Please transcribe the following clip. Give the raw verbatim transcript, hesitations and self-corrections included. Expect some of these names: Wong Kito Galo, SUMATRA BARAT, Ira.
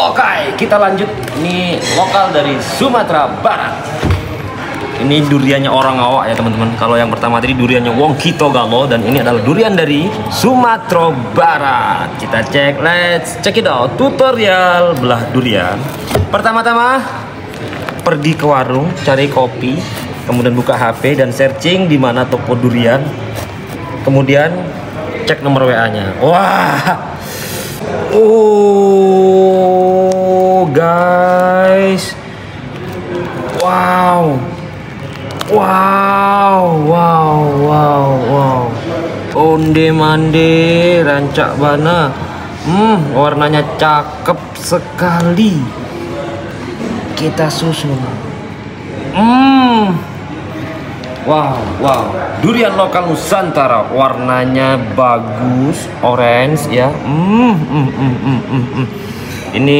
Oke, kita lanjut. Ini lokal dari Sumatera Barat. Ini duriannya orang Awak ya teman-teman. Kalau yang pertama tadi duriannya Wong Kito Galo, dan ini adalah durian dari Sumatera Barat. Kita cek, let's check it out. Tutorial belah durian. Pertama-tama pergi ke warung, cari kopi, kemudian buka H P dan searching di mana toko durian. Kemudian cek nomor W A-nya. Wah. Oh guys, wow, wow, wow, wow, wow, onde mande, rancak bana, hmm, warnanya cakep sekali. Kita susun, hmm, wow, wow, durian lokal Nusantara, warnanya bagus, orange ya, hmm, hmm, hmm, hmm, hmm, hmm. Ini